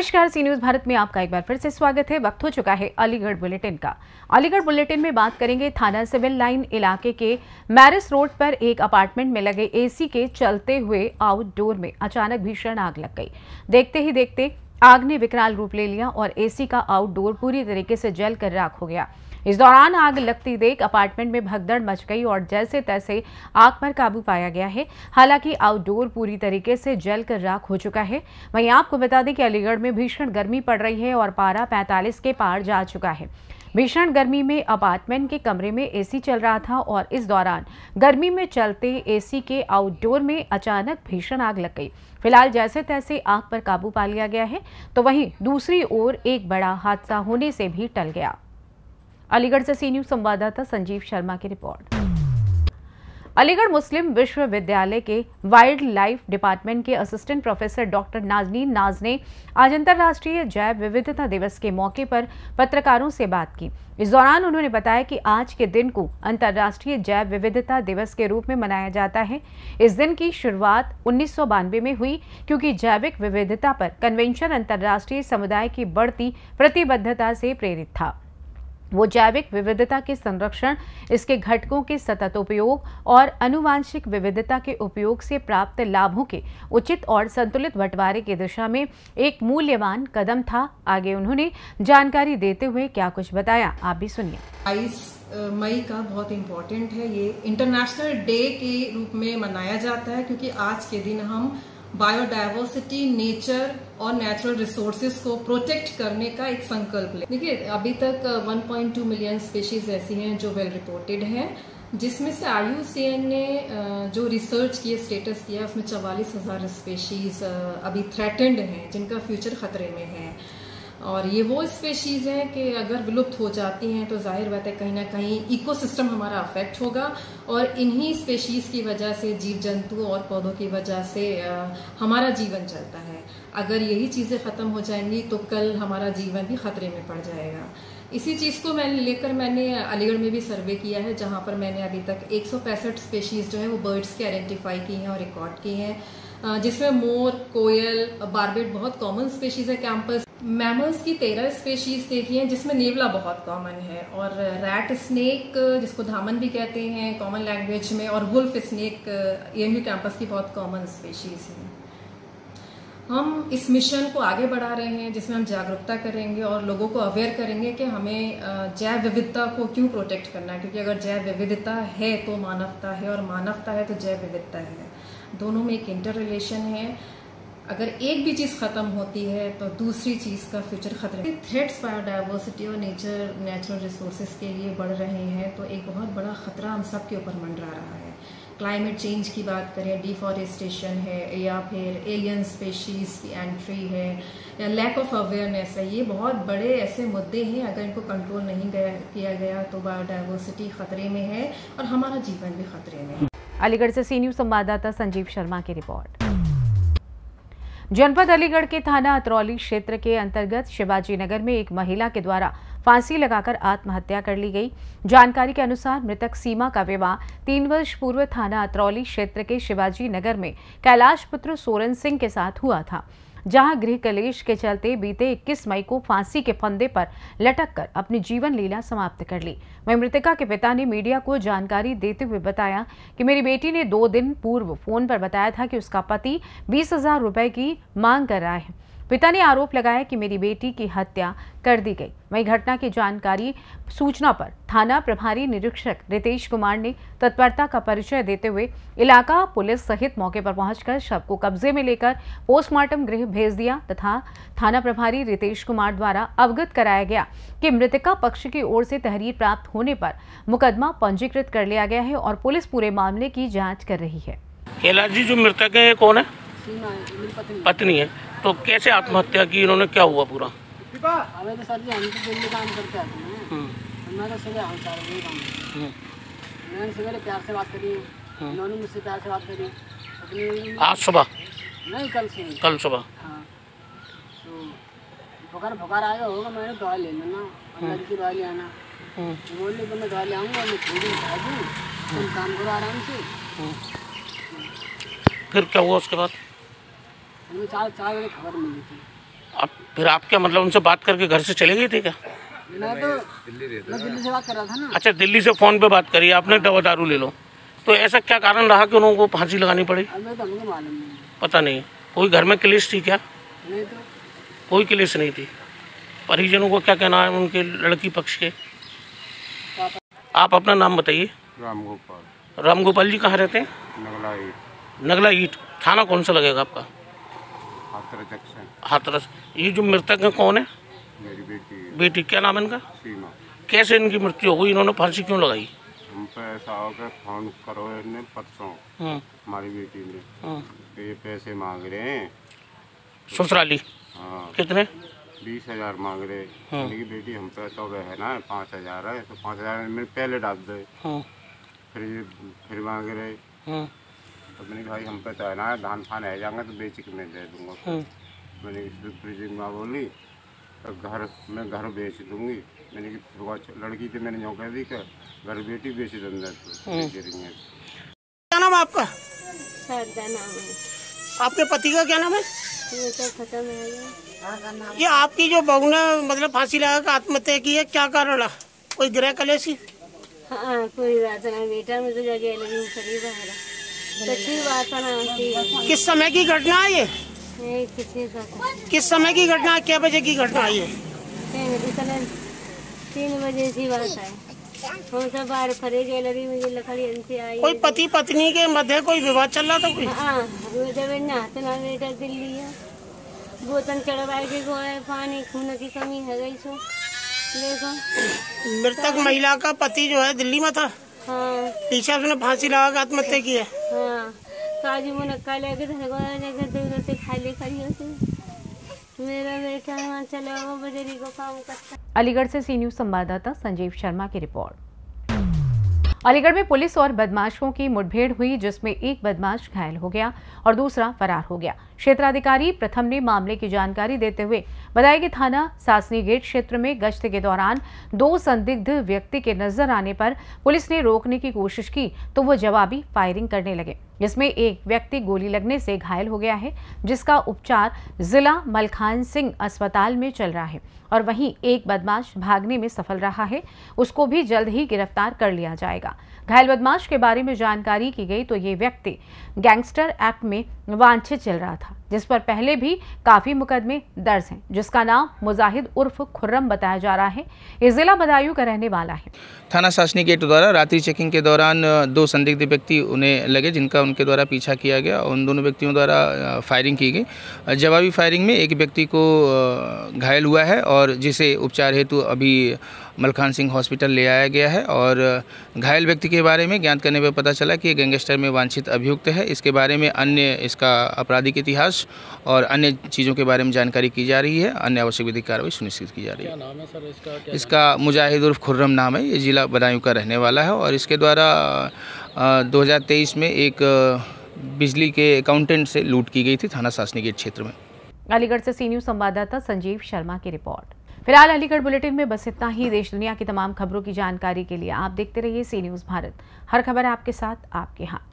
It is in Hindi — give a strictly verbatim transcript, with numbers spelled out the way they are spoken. नमस्कार, सी न्यूज़ भारत में आपका एक बार फिर से स्वागत है। वक्त हो चुका है अलीगढ़ बुलेटिन का। अलीगढ़ बुलेटिन में बात करेंगे थाना सिविल लाइन इलाके के मैरिस रोड पर एक अपार्टमेंट में लगे एसी के चलते हुए आउटडोर में अचानक भीषण आग लग गई। देखते ही देखते आग ने विकराल रूप ले लिया और एसी का आउटडोर पूरी तरीके से जल कर राख हो गया। इस दौरान आग लगती देख अपार्टमेंट में भगदड़ मच गई और जैसे तैसे आग पर काबू पाया गया है। हालांकि आउटडोर पूरी तरीके से जल कर राख हो चुका है। वहीं आपको बता दें कि अलीगढ़ में भीषण गर्मी पड़ रही है और पारा पैंतालीस के पार जा चुका है। भीषण गर्मी में अपार्टमेंट के कमरे में एसी चल रहा था और इस दौरान गर्मी में चलते एसी के आउटडोर में अचानक भीषण आग लग गई। फिलहाल जैसे तैसे आग पर काबू पा लिया गया है, तो वहीं दूसरी ओर एक बड़ा हादसा होने से भी टल गया। अलीगढ़ से सी न्यूज़ संवाददाता संजीव शर्मा की रिपोर्ट। अलीगढ़ मुस्लिम विश्वविद्यालय के वाइल्ड लाइफ डिपार्टमेंट के असिस्टेंट प्रोफेसर डॉक्टर नाजनीन नाज ने आज अंतर्राष्ट्रीय जैव विविधता दिवस के मौके पर पत्रकारों से बात की। इस दौरान उन्होंने बताया कि आज के दिन को अंतर्राष्ट्रीय जैव विविधता दिवस के रूप में मनाया जाता है। इस दिन की शुरुआत उन्नीस सौ बानवे में हुई, क्योंकि जैविक विविधता पर कन्वेंशन अंतर्राष्ट्रीय समुदाय की बढ़ती प्रतिबद्धता से प्रेरित था। वो जैविक विविधता के संरक्षण, इसके घटकों के सतत उपयोग और अनुवांशिक विविधता के उपयोग से प्राप्त लाभों के उचित और संतुलित बंटवारे की दिशा में एक मूल्यवान कदम था। आगे उन्होंने जानकारी देते हुए क्या कुछ बताया, आप भी सुनिए। बाईस मई का बहुत इम्पोर्टेंट है, ये इंटरनेशनल डे के रूप में मनाया जाता है, क्योंकि आज के दिन हम बायोडायवर्सिटी, नेचर और नेचुरल रिसोर्सेज को प्रोटेक्ट करने का एक संकल्प ले। देखिए, अभी तक one point two million species ऐसी हैं जो वेल रिपोर्टेड हैं, जिसमें से आई यू सी एन ने जो रिसर्च किए, स्टेटस दिया, उसमें चवालीस हजार स्पीशीज अभी थ्रेटेंड हैं, जिनका फ्यूचर खतरे में है। और ये वो स्पेशीज हैं कि अगर विलुप्त हो जाती हैं तो जाहिर बात है कहीं ना कहीं इकोसिस्टम हमारा अफेक्ट होगा और इन्हीं स्पेशीज की वजह से, जीव जंतु और पौधों की वजह से हमारा जीवन चलता है। अगर यही चीज़ें ख़त्म हो जाएंगी तो कल हमारा जीवन भी खतरे में पड़ जाएगा। इसी चीज़ को मैंने लेकर मैंने अलीगढ़ में भी सर्वे किया है, जहाँ पर मैंने अभी तक एक सौ पैंसठ स्पेशीज़ जो है वो बर्ड्स के आइडेंटिफाई की हैं और रिकॉर्ड की हैं, जिसमें मोर, कोयल, बारबेट बहुत कॉमन स्पेशीज़ है। कैंपस मैमल्स की तेरह स्पेशीज देखी हैं, जिसमें नेवला बहुत कॉमन है और रैट स्नेक, जिसको धामन भी कहते हैं कॉमन लैंग्वेज में, और वुल्फ स्नेक एएमयू कैंपस की बहुत कॉमन स्पेशीज हैं। हम इस मिशन को आगे बढ़ा रहे हैं, जिसमें हम जागरूकता करेंगे और लोगों को अवेयर करेंगे कि हमें जैव विविधता को क्यों प्रोटेक्ट करना है, क्योंकि अगर जैव विविधता है तो मानवता है और मानवता है तो जैव विविधता है। दोनों में एक इंटर रिलेशन है। अगर एक भी चीज़ ख़त्म होती है तो दूसरी चीज़ का फ्यूचर खतरे में। थ्रेट्स बायोडायवर्सिटी और नेचर नेचुरल रिसोर्सेज के लिए बढ़ रहे हैं, तो एक बहुत बड़ा खतरा हम सब के ऊपर मंडरा रहा है। क्लाइमेट चेंज की बात करें, डिफॉरेस्टेशन है, या फिर एलियन स्पेशीज़ की एंट्री है, या लैक ऑफ अवेयरनेस है, ये बहुत बड़े ऐसे मुद्दे हैं। अगर इनको कंट्रोल नहीं किया गया तो बायोडायवर्सिटी खतरे में है और हमारा जीवन भी खतरे में है। अलीगढ़ से सी न्यूज़ संवाददाता संजीव शर्मा की रिपोर्ट। जनपद अलीगढ़ के थाना अतरौली क्षेत्र के अंतर्गत शिवाजी नगर में एक महिला के द्वारा फांसी लगाकर आत्महत्या कर ली गई। जानकारी के अनुसार मृतक सीमा का विवाह तीन वर्ष पूर्व थाना अतरौली क्षेत्र के शिवाजी नगर में कैलाश पुत्र सोरन सिंह के साथ हुआ था, जहां गृह कलेश के चलते बीते इक्कीस मई को फांसी के फंदे पर लटक कर अपनी जीवन लीला समाप्त कर ली। वहीं मृतका के पिता ने मीडिया को जानकारी देते हुए बताया कि मेरी बेटी ने दो दिन पूर्व फोन पर बताया था कि उसका पति बीस हजार रुपए की मांग कर रहा है। पिता ने आरोप लगाया कि मेरी बेटी की हत्या कर दी गई। वहीं घटना की जानकारी सूचना पर थाना प्रभारी निरीक्षक रितेश कुमार ने तत्परता का परिचय देते हुए इलाका पुलिस सहित मौके पर पहुंचकर शव को कब्जे में लेकर पोस्टमार्टम गृह भेज दिया तथा थाना प्रभारी रितेश कुमार द्वारा अवगत कराया गया कि मृतका पक्ष की ओर से तहरीर प्राप्त होने पर मुकदमा पंजीकृत कर लिया गया है और पुलिस पूरे मामले की जाँच कर रही है। कैलाश जो मृतक है कौन है? पत्नी है। तो कैसे आत्महत्या की इन्होंने, क्या हुआ पूरा? हमें तो सर जी, हम तो दिन में काम करते आते हैं, मैं तो सुबह हम चार बजे काम करते हैं। मैंने सुबह प्यार से बात करी, इन्होंने मुझसे प्यार से बात करी। आज सुबह नहीं, कल सुबह कल सुबह हाँ, तो बुखार बुखार आया होगा। मैंने दवा ले लेना, अंदर की दवा ले आना, बोली तो मैं दवा ले आऊँगा, मैं छोड़ दूँ, तुम काम करो आराम से। फिर क्या हुआ उसके बाद? चार चार बजे खबर मिली थी आप फिर आप क्या मतलब उनसे बात करके घर से चले गए थे क्या? मैं तो दिल्ली रहता था, दिल्ली से बात कर रहा था ना। अच्छा, दिल्ली से फ़ोन पे बात करी आपने, दवा दारू ले लो, तो ऐसा क्या कारण रहा कि उनको फांसी लगानी पड़ी? पता नहीं, कोई घर में क्लेश थी क्या? नहीं, तो कोई क्लेश नहीं थी। परिजनों को क्या कहना है उनके लड़की पक्ष के? आप अपना नाम बताइए। राम गोपाल। राम गोपाल जी कहाँ रहते हैं? नगला ईट। नगला ईट। थाना कौन सा लगेगा आपका? हाथरस। ये जो मृतक है कौन है? मेरी बेटी है। बेटी, क्या नाम है इनका? सीमा। कैसे इनकी मृत्यु हो गई, इन्होंने फांसी क्यों लगाई? हम पे ऐसा हो गया, फोन करो इन्हें परसों हमारी बेटी ने, तो ये पैसे मांग रहे हैं ससुराली। हाँ। कितने? बीस हज़ार मांग रहे। मेरी बेटी हम पे तो है ना, पाँच हज़ार है तो पाँच हज़ार में पहले डाल दे, फिर ये फिर मांग रहे। तो मैंने भाई हम पे तो है ना, धान फान है जाएंगे तो बेच के मैं दे दूँगा। मैंने फ्रीजिंग माँ बोली तो घर मैं घर बेच दूँगी। मैंने कि लड़की थी, मैंने जो कह दी कि घर बेटी बेच दूँगा। क्या नाम है आपका? सरदा नाम है। आपके पति का क्या नाम है? ये तो खत्म है। ये आपकी जो बहू ने मतलब फांसी लगा के आत्महत्या की है, क्या कारण है? कोई गृह कलेशी? हाँ, कोई बात नहीं बेटा, मुझे जगह लगी शरीर है। किस समय की घटना है ये? किस समय की घटना है? क्या बजे की घटना है ये? तीन बजे की बात है। हम सब बाहर फरे गैलरी में लकड़ी से आई। कोई पति पत्नी के मध्य कोई विवाद चल रहा था कोई? हाँ, दिल्ली है बोतल चढ़वाई के पानी खून की कमी है गई। सो देखो, मृतक महिला का पति जो है दिल्ली में था। हाँ। पीछे उसने फांसी लगा के आत्महत्या की है। हाँ। काजू मुनक्का लेके दूध खाली करी होती। मेरा बेटा वहाँ चला हुआ बजरी को काम करता। अलीगढ़ से सी न्यूज संवाददाता संजीव शर्मा की रिपोर्ट। अलीगढ़ में पुलिस और बदमाशों की मुठभेड़ हुई, जिसमें एक बदमाश घायल हो गया और दूसरा फरार हो गया। क्षेत्राधिकारी प्रथम ने मामले की जानकारी देते हुए बताया कि थाना सासनी गेट क्षेत्र में गश्त के दौरान दो संदिग्ध व्यक्ति के नजर आने पर पुलिस ने रोकने की कोशिश की तो वो जवाबी फायरिंग करने लगे, जिसमें एक व्यक्ति गोली लगने से घायल हो गया है, जिसका उपचार जिला मलखान सिंह अस्पताल में चल रहा है। और वहीं एक बदमाश भागने में सफल रहा है, उसको भी जल्द ही गिरफ्तार कर लिया जाएगा। घायल बदमाश के बारे में जानकारी की गई तो ये व्यक्ति गैंगस्टर एक्ट में वांछित चल रहा था, जिस पर पहले भी काफी मुकदमे दर्ज हैं, जिसका नाम मुजाहिद उर्फ खुर्रम बताया जा रहा है। ये जिला बदायूं का रहने वाला है। थाना सासनी गेट द्वारा रात्रि चेकिंग के दौरान दो संदिग्ध व्यक्ति उन्हें लगे, जिनका उनके द्वारा पीछा किया गया। उन दोनों व्यक्तियों द्वारा फायरिंग की गई। जवाबी फायरिंग में एक व्यक्ति को घायल हुआ है और जिसे उपचार हेतु अभी मलखान सिंह हॉस्पिटल ले आया गया है। और घायल व्यक्ति के बारे में ज्ञात करने पर पता चला कि ये गैंगस्टर में वांछित अभियुक्त है। इसके बारे में अन्य इसका आपराधिक इतिहास और अन्य चीज़ों के बारे में जानकारी की जा रही है। अन्य आवश्यक विधिक कार्रवाई सुनिश्चित की जा रही है। क्या नाम है सर इसका? क्या इसका नाम? मुजाहिद उर्फ खुर्रम नाम है। ये जिला बदायूं का रहने वाला है और इसके द्वारा दो हज़ार तेईस में एक बिजली के अकाउंटेंट से लूट की गई थी थाना सासनी गेट क्षेत्र में। अलीगढ़ से सी न्यूज़ संवाददाता संजीव शर्मा की रिपोर्ट। फिलहाल अलीगढ़ बुलेटिन में बस इतना ही। देश दुनिया की तमाम खबरों की जानकारी के लिए आप देखते रहिए सी न्यूज़ भारत। हर खबर आपके साथ, आपके यहाँ।